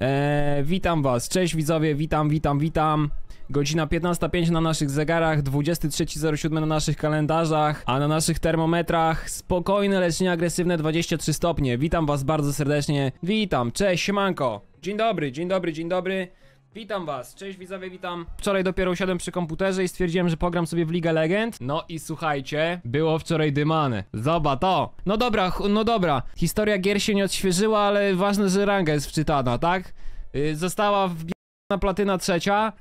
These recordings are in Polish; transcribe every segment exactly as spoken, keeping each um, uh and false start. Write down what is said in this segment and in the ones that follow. Eee, witam was, cześć widzowie, witam, witam, witam. Godzina piętnasta pięć na naszych zegarach, dwudziesta trzecia zero siedem na naszych kalendarzach, a na naszych termometrach spokojne, lecz nieagresywne dwadzieścia trzy stopnie. Witam was bardzo serdecznie, witam, cześć, siemanko. Dzień dobry, dzień dobry, dzień dobry. Witam was, cześć widzowie, witam. Wczoraj dopiero usiadłem przy komputerze i stwierdziłem, że pogram sobie w Ligę Legend. No i słuchajcie, było wczoraj dymane. Zobacz to. No dobra, no dobra. Historia gier się nie odświeżyła, ale ważne, że ranga jest wczytana, tak? Yy, została w... na platyna trzecia,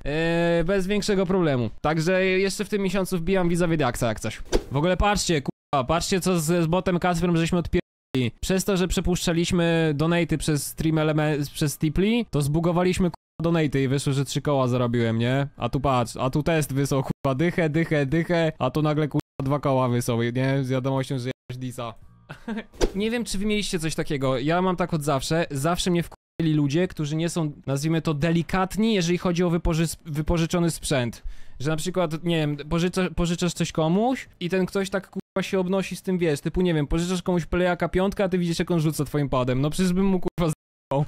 yy, bez większego problemu. Także jeszcze w tym miesiącu wbijam widzowie Diaksa jak coś. W ogóle patrzcie, kurwa, patrzcie co z, z botem Kasprem żeśmy odpierdolili. Przez to, że przepuszczaliśmy donaty przez Stream Element, przez Tipli, to zbugowaliśmy kurwa donaty i wyszło, że trzy koła zarobiłem, nie? A tu patrz, a tu test wysłał, kurwa, dychę, dychę, dychę, a tu nagle kurwa dwa koła wysłał, nie? Z wiadomością, że jakoś disa. Nie wiem, czy wy mieliście coś takiego, ja mam tak od zawsze, zawsze mnie w byli ludzie, którzy nie są, nazwijmy to, delikatni, jeżeli chodzi o wypoży wypożyczony sprzęt. Że na przykład, nie wiem, pożyczasz, pożyczasz coś komuś i ten ktoś tak kurwa się obnosi z tym, wiesz, typu, nie wiem, pożyczasz komuś plejaka piątka, a ty widzisz jak on rzuca twoim padem, no przecież bym mu kurwa z***ał.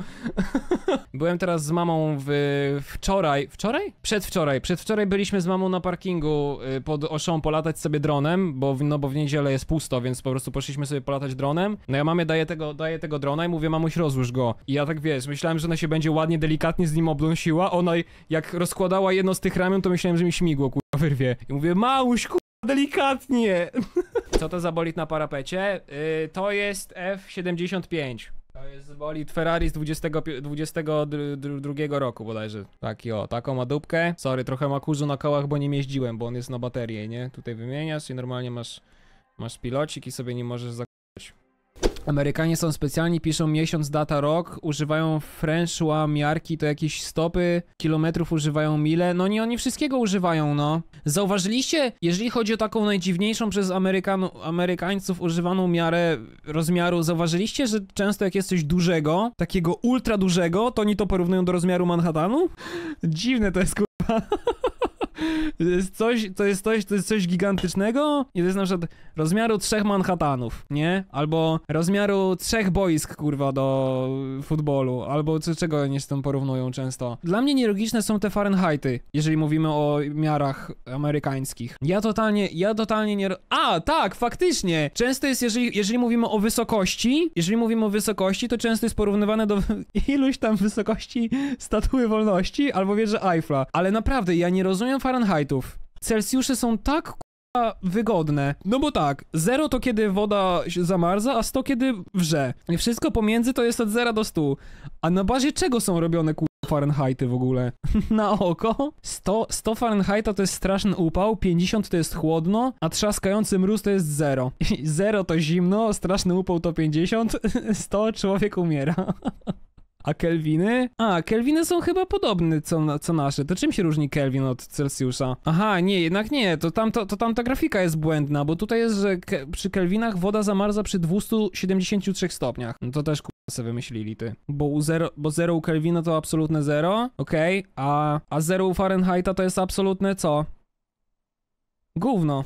Byłem teraz z mamą w, wczoraj, wczoraj? Przedwczoraj, przedwczoraj byliśmy z mamą na parkingu pod Oszą polatać sobie dronem, bo w, no bo w niedzielę jest pusto, więc po prostu poszliśmy sobie polatać dronem. No ja mamie daję tego, daję tego drona i mówię, mamuś, rozłóż go. I ja tak, wiesz, myślałem, że ona się będzie ładnie, delikatnie z nim obląsiła, ona jak rozkładała jedno z tych ramion, to myślałem, że mi śmigło kurwa wyrwie. I mówię, małuś kurwa, delikatnie. Co to za bolid na parapecie? Yy, to jest F siedemdziesiąt pięć. To jest bolid Ferrari z dwudziestego drugiego roku bodajże. Taki o, taką ma dupkę. Sorry, trochę ma kurzu na kołach, bo nim jeździłem, bo on jest na baterię, nie? Tutaj wymieniasz i normalnie masz, masz pilocik i sobie nie możesz zakupić. Amerykanie są specjalni, piszą miesiąc, data, rok, używają frenchłamiarki, to jakieś stopy, kilometrów używają mile, no nie, oni wszystkiego używają, no. Zauważyliście, jeżeli chodzi o taką najdziwniejszą przez Amerykan Amerykańców używaną miarę rozmiaru, zauważyliście, że często jak jest coś dużego, takiego ultra dużego, to oni to porównują do rozmiaru Manhattanu? Dziwne to jest, kurwa. To jest coś, to jest coś, to jest coś gigantycznego i to jest na przykład rozmiaru trzech Manhattanów, nie? Albo rozmiaru trzech boisk, kurwa, do futbolu, albo czy, czego oni z tym porównują często. Dla mnie nielogiczne są te Fahrenheity, jeżeli mówimy o miarach amerykańskich. Ja totalnie, ja totalnie nie... A, tak, faktycznie! Często jest, jeżeli, jeżeli mówimy o wysokości, jeżeli mówimy o wysokości, to często jest porównywane do iluś tam wysokości Statuły Wolności, albo wieży Eiffla. Ale naprawdę, ja nie rozumiem Fahrenheitów. Celsjusze są tak k***a wygodne. No bo tak, zero to kiedy woda zamarza, a sto kiedy wrze. I wszystko pomiędzy to jest od zera do stu. A na bazie czego są robione k***a Fahrenheity w ogóle? Na oko? sto, sto Fahrenheita to jest straszny upał, pięćdziesiąt to jest chłodno, a trzaskający mróz to jest zero. zero to zimno, straszny upał to pięćdziesiąt, sto człowiek umiera. A kelwiny? A, kelwiny są chyba podobne co, co nasze. To czym się różni kelwin od Celsjusza? Aha, nie, jednak nie. To, tam, to, to tamta grafika jest błędna, bo tutaj jest, że ke przy kelwinach woda zamarza przy dwustu siedemdziesięciu trzech stopniach. No to też kurwa sobie wymyślili, ty. Bo u zero, bo zero u kelwina to absolutne zero, okej. Okay. A, a zero u Fahrenheita to jest absolutne co? Gówno.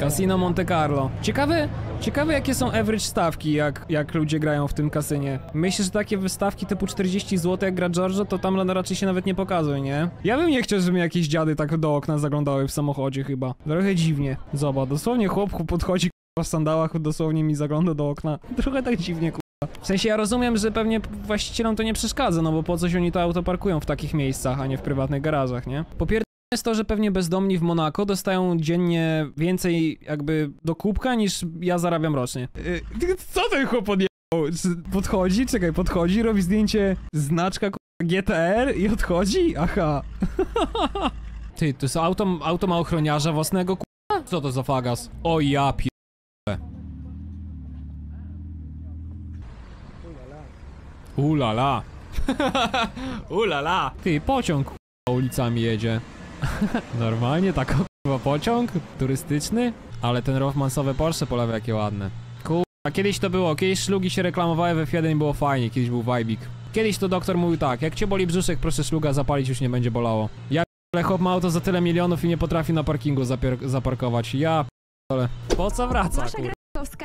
Casino Monte Carlo. Ciekawe, ciekawe jakie są average stawki, jak, jak ludzie grają w tym kasynie. Myślę, że takie wystawki typu czterdzieści złotych, jak gra Giorgio, to tam raczej się nawet nie pokazuje, nie? Ja bym nie chciał, żeby jakieś dziady tak do okna zaglądały w samochodzie chyba. Trochę dziwnie. Zobacz, dosłownie chłopku podchodzi k***a w sandałach, dosłownie mi zagląda do okna. Trochę tak dziwnie k***a. W sensie ja rozumiem, że pewnie właścicielom to nie przeszkadza, no bo po coś oni to auto parkują w takich miejscach, a nie w prywatnych garażach, nie? Po pier... jest to, że pewnie bezdomni w Monako dostają dziennie więcej jakby do kubka niż ja zarabiam rocznie. Yy, co ten chłop podjechał? Podchodzi, czekaj, podchodzi, robi zdjęcie znaczka G T R i odchodzi? Aha. Ty, to jest auto, auto ma ochroniarza własnego k***a? Co to za fagas? O ja p***e. Ulala. Ulala. Ty, pociąg k***a ulicami jedzie. Normalnie tak kurwa pociąg turystyczny, ale ten Rothmansowe Porsche po lewej jakie ładne. Kurwa, kiedyś to było, kiedyś szlugi się reklamowały w F jeden, było fajnie, kiedyś był wajbik. Kiedyś to doktor mówił tak, jak cię boli brzuszek, proszę szluga zapalić, już nie będzie bolało. Ja p***le, chłop ma auto za tyle milionów i nie potrafi na parkingu zaparkować. Ja p***le. Po co wraca kurwa?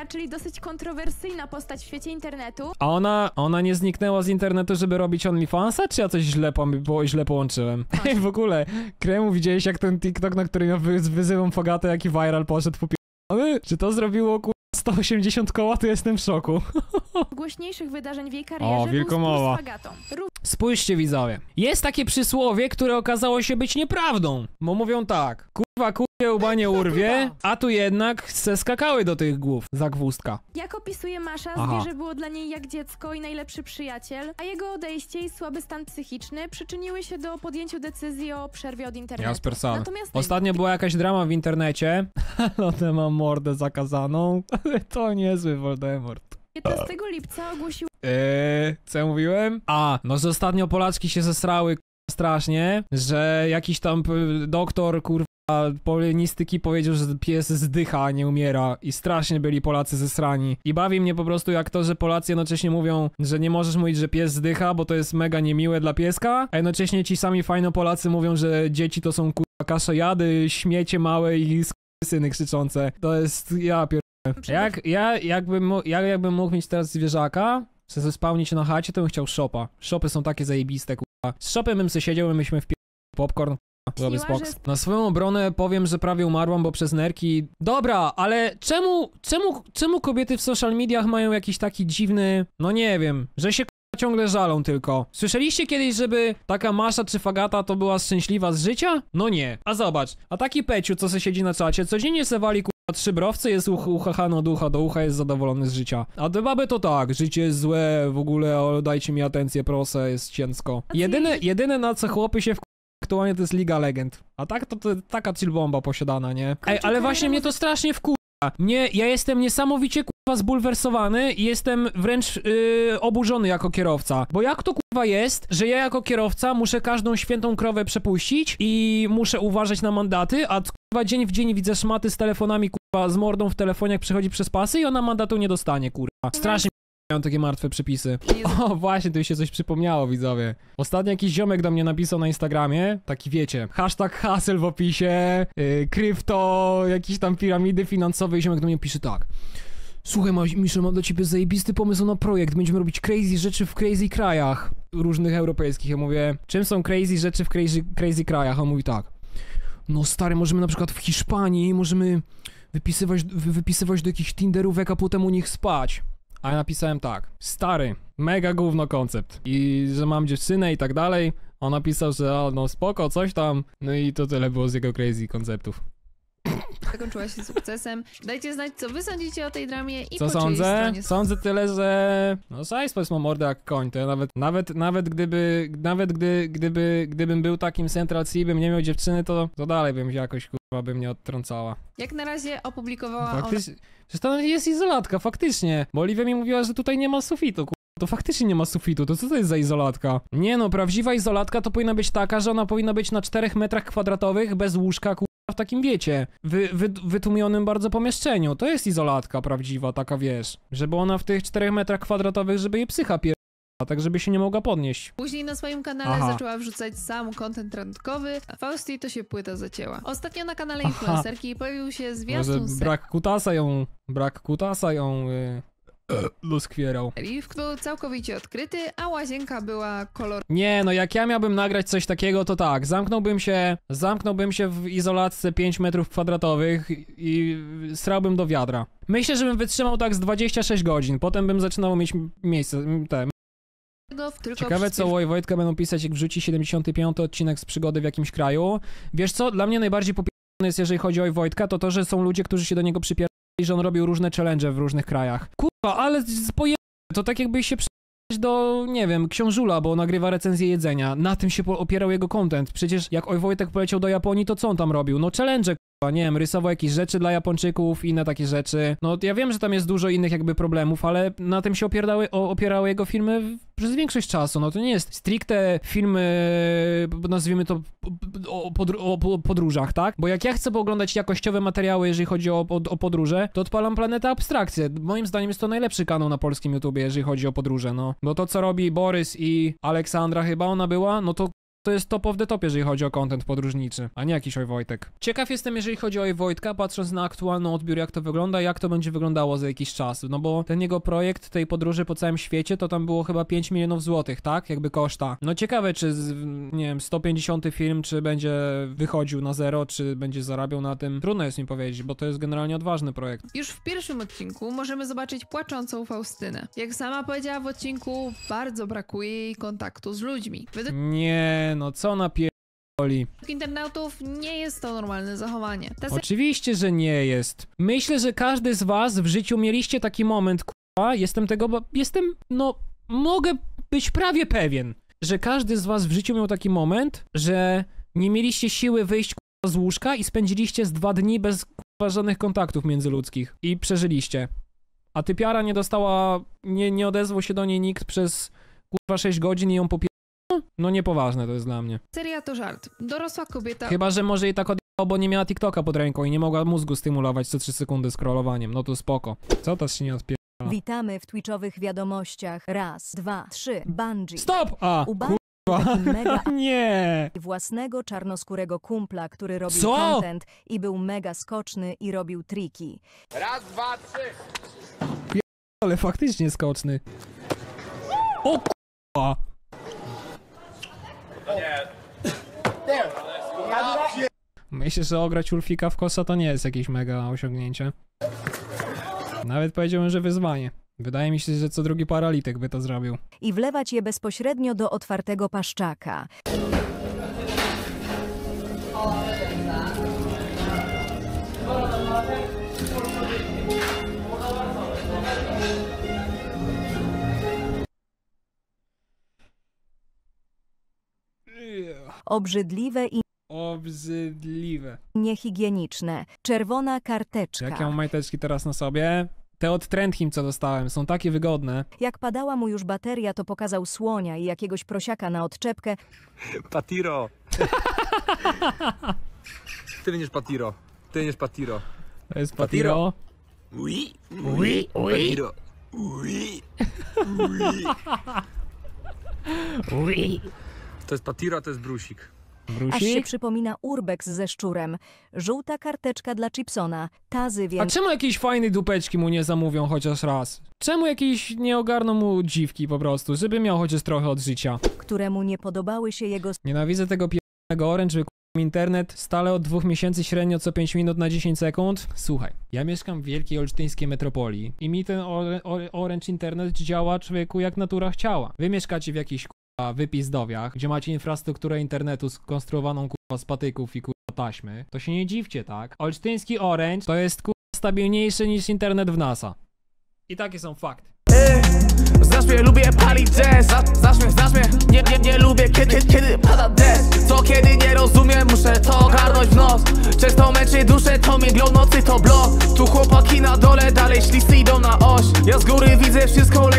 czyli dosyć kontrowersyjna postać w świecie internetu. A ona, ona nie zniknęła z internetu, żeby robić OnlyFansa? Czy ja coś źle, po, bo źle połączyłem? Ej, w ogóle, Kremu, widziałeś jak ten TikTok, na którym ja wy, wyzywam Fogatę, jaki viral poszedł po p***ny? Czy to zrobiło ku... sto osiemdziesiąt koła, to jestem w szoku. Głośniejszych wydarzeń w jej karierze. O, wielkomowa. Spójrzcie, widzowie. Jest takie przysłowie, które okazało się być nieprawdą. Bo mówią tak. Kurwa, kurwa, łba nie urwie, a tu jednak se skakały do tych głów. Zagwózdka. Jak opisuje Masza, zwierzę było dla niej jak dziecko i najlepszy przyjaciel, a jego odejście i słaby stan psychiczny przyczyniły się do podjęcia decyzji o przerwie od internetu. Natomiast ostatnio była jakaś drama w internecie. No, tę mam mordę zakazaną. To niezły Voldemort. piętnastego lipca ogłosił... Eee, co ja mówiłem? A, no że ostatnio Polaczki się zesrały k***a strasznie, że jakiś tam doktor kurwa polonistyki powiedział, że pies zdycha, a nie umiera i strasznie byli Polacy zesrani. I bawi mnie po prostu jak to, że Polacy jednocześnie mówią, że nie możesz mówić, że pies zdycha, bo to jest mega niemiłe dla pieska, a jednocześnie ci sami fajno Polacy mówią, że dzieci to są k***a kaszojady, śmiecie małe i syny krzyczące. To jest... ja pier... Jak, ja, jakbym, ja jakbym mógł mieć teraz zwierzaka, chcę zespałnić się na chacie, to bym chciał szopa. Szopy są takie zajebiste, k***a. Z szopem bym se siedział, myśmy w popcorn, k***a, box. Na swoją obronę powiem, że prawie umarłam, bo przez nerki... Dobra, ale czemu, czemu, czemu kobiety w social mediach mają jakiś taki dziwny... No nie wiem, że się k***a ciągle żalą tylko. Słyszeliście kiedyś, żeby taka Masza czy Fagata to była szczęśliwa z życia? No nie. A zobacz, a taki Peciu, co se siedzi na czacie, codziennie se wali, k***a, trzy browce, jest uchachany od ucha do ucha, jest zadowolony z życia. A te baby to tak, życie jest złe, w ogóle o, dajcie mi atencję, proszę, jest ciężko. Jedyne, jedyne na co chłopy się w aktualnie to jest Liga Legend. A tak to, to taka chillbomba posiadana, nie? Ej, ale właśnie mnie to strasznie wkurza. Nie, ja jestem niesamowicie kurwa zbulwersowany i jestem wręcz yy, oburzony jako kierowca. Bo jak to kurwa jest, że ja jako kierowca muszę każdą świętą krowę przepuścić i muszę uważać na mandaty, a kurwa dzień w dzień widzę szmaty z telefonami kurwa z mordą w telefonie, jak przechodzi przez pasy i ona mandatu nie dostanie kurwa. Strasznie mają takie martwe przepisy. O, właśnie, tu mi się coś przypomniało, widzowie. Ostatnio jakiś ziomek do mnie napisał na Instagramie, taki wiecie, hashtag hassle w opisie, yy, krypto, jakieś tam piramidy finansowe i ziomek do mnie pisze tak. Słuchaj, Miszo, mam do ciebie zajebisty pomysł na projekt, będziemy robić crazy rzeczy w crazy krajach różnych europejskich. Ja mówię, czym są crazy rzeczy w crazy, crazy krajach? On mówi tak. No stary, możemy na przykład w Hiszpanii, możemy wypisywać, wy, wypisywać do jakichś tinderówek, a potem u nich spać. A ja napisałem tak, stary, mega gówno koncept i że mam dziewczynę i tak dalej. On napisał, że o, no spoko, coś tam, no i to tyle było z jego crazy konceptów. Zakończyła się sukcesem. Dajcie znać, co wy sądzicie o tej dramie i co po sądzę? Sądzę tyle, że... No szajspos ma mordę jak koń, to ja nawet, nawet, nawet gdyby, nawet gdy, gdyby, gdybym był takim Central Cee, bym nie miał dziewczyny, to, to dalej bym jakoś kurwa by mnie odtrącała. Jak na razie opublikowała Faktys... ona... Przecież to jest izolatka, faktycznie. Bo Oliwia mi mówiła, że tutaj nie ma sufitu, kurwa. To faktycznie nie ma sufitu, to co to jest za izolatka? Nie no, prawdziwa izolatka to powinna być taka, że ona powinna być na czterech metrach kwadratowych bez łóżka, kurwa. W takim wiecie, wy, wy, wytłumionym bardzo pomieszczeniu. To jest izolatka prawdziwa, taka wiesz. Żeby ona w tych czterech metrach kwadratowych, żeby jej psycha pier... tak żeby się nie mogła podnieść. Później na swoim kanale Aha. zaczęła wrzucać sam content randkowy, a Fausty to się płyta zacięła. Ostatnio na kanale Aha. influencerki pojawił się zwiastun serii. Brak kutasa ją, brak kutasa ją... Yy... Doskwierał. Riff był całkowicie odkryty, a łazienka była kolor... Nie, no jak ja miałbym nagrać coś takiego, to tak, zamknąłbym się, zamknąłbym się w izolatce pięć metrów kwadratowych i srałbym do wiadra. Myślę, żebym wytrzymał tak z dwudziestu sześciu godzin, potem bym zaczynał mieć miejsce, te... Ciekawe co Łoj Wojtka będą pisać, jak wrzuci siedemdziesiąty piąty odcinek z przygody w jakimś kraju. Wiesz co, dla mnie najbardziej popierdolone jest, jeżeli chodzi o Łoj Wojtka, to to, że są ludzie, którzy się do niego przypierają, że on robił różne challenge w różnych krajach. Kurwa, ale poje... to tak jakby się przenieść do, nie wiem, Książula, bo nagrywa recenzję jedzenia. Na tym się opierał jego content. Przecież jak Oj Wojtek poleciał do Japonii, to co on tam robił? No challenge, kurwa, nie wiem, rysował jakieś rzeczy dla Japończyków, inne takie rzeczy. No ja wiem, że tam jest dużo innych jakby problemów, ale na tym się opierały, opierały jego filmy w... przez większość czasu. No to nie jest stricte film, nazwijmy to, o, podr o podróżach, tak? Bo jak ja chcę pooglądać jakościowe materiały, jeżeli chodzi o, o, o podróże, to odpalam Planeta Abstrakcję. Moim zdaniem jest to najlepszy kanał na polskim YouTubie, jeżeli chodzi o podróże, no. Bo to, co robi Borys i Aleksandra chyba ona była, no to to jest top of the top, jeżeli chodzi o content podróżniczy, a nie jakiś Oj Wojtek. Ciekaw jestem, jeżeli chodzi o Oj Wojtka, patrząc na aktualny odbiór, jak to wygląda, jak to będzie wyglądało za jakiś czas, no bo ten jego projekt tej podróży po całym świecie, to tam było chyba pięć milionów złotych, tak? Jakby koszta. No ciekawe, czy, z, nie wiem, sto pięćdziesiąty film, czy będzie wychodził na zero, czy będzie zarabiał na tym. Trudno jest mi powiedzieć, bo to jest generalnie odważny projekt. Już w pierwszym odcinku możemy zobaczyć płaczącą Faustynę. Jak sama powiedziała w odcinku, bardzo brakuje jej kontaktu z ludźmi. Według... Nie. No co na pie... internautów nie jest to normalne zachowanie. Ta se... Oczywiście, że nie jest. Myślę, że każdy z was w życiu mieliście taki moment, k***a, jestem tego, bo jestem, no, mogę być prawie pewien, że każdy z was w życiu miał taki moment, że nie mieliście siły wyjść, k***a, z łóżka i spędziliście z dwa dni bez, k***a, żadnych kontaktów międzyludzkich i przeżyliście. A typiara nie dostała, nie, nie odezwał się do niej nikt przez, k***a, sześć godzin i ją popie... No niepoważne to jest dla mnie. Seria to żart. Dorosła kobieta... Chyba, że może jej tak odjechał, bo nie miała TikToka pod ręką i nie mogła mózgu stymulować co trzy sekundy scrollowaniem. No to spoko. Co to się nie odpierdala? Witamy w twitchowych wiadomościach. Raz, dwa, trzy. Bungie. Stop! A! Mega nie! Własnego czarnoskórego kumpla, który robił co? Content i był mega skoczny i robił triki. Raz, dwa, trzy. Ale faktycznie skoczny. O k***a! Myślę, że ograć Ulfika w kosa to nie jest jakieś mega osiągnięcie. Nawet powiedziałem, że wyzwanie. Wydaje mi się, że co drugi paralityk by to zrobił. I wlewać je bezpośrednio do otwartego paszczaka. Obrzydliwe i obrzydliwe. Niehigieniczne. Czerwona karteczka. Jak ja mam majteczki teraz na sobie? Te od Trendhim, co dostałem, są takie wygodne. Jak padała mu już bateria, to pokazał słonia i jakiegoś prosiaka na odczepkę. Patiro. Ty będziesz Patiro. Ty będziesz Patiro. To jest Patiro. Ui, ui, ui. Ui, ui. To jest Patiro, to jest brusik. Brusik? Aż się przypomina urbex ze szczurem. Żółta karteczka dla Chipsona. Tazy więc... A czemu jakiejś fajnej dupeczki mu nie zamówią chociaż raz? Czemu jakiejś nie ogarną mu dziwki po prostu, żeby miał chociaż trochę od życia? Któremu nie podobały się jego... Nienawidzę tego pierdolnego Orange, wykupiłem internet stale od dwóch miesięcy średnio co pięć minut na dziesięć sekund. Słuchaj, ja mieszkam w wielkiej olsztyńskiej metropolii i mi ten or or Orange internet działa, człowieku, jak natura chciała. Wy mieszkacie w jakiejś... wypizdowiach, gdzie macie infrastrukturę internetu skonstruowaną kurwa z patyków i kurwa taśmy, to się nie dziwcie, tak? Olsztyński Orange to jest kurwa stabilniejszy niż internet w NASA. I takie są fakty. Ej, znasz mnie, lubię palić jazz. Znasz mnie, znasz mnie, nie, nie, nie lubię kiedy, kiedy pada deszcz. Co kiedy nie rozumiem, muszę to ogarnąć w nos. Często męczy duszę, to miglow nocy, to blok. Tu chłopaki na dole, dalej śliscy idą na oś. Ja z góry widzę wszystko.